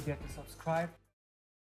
forget to subscribe.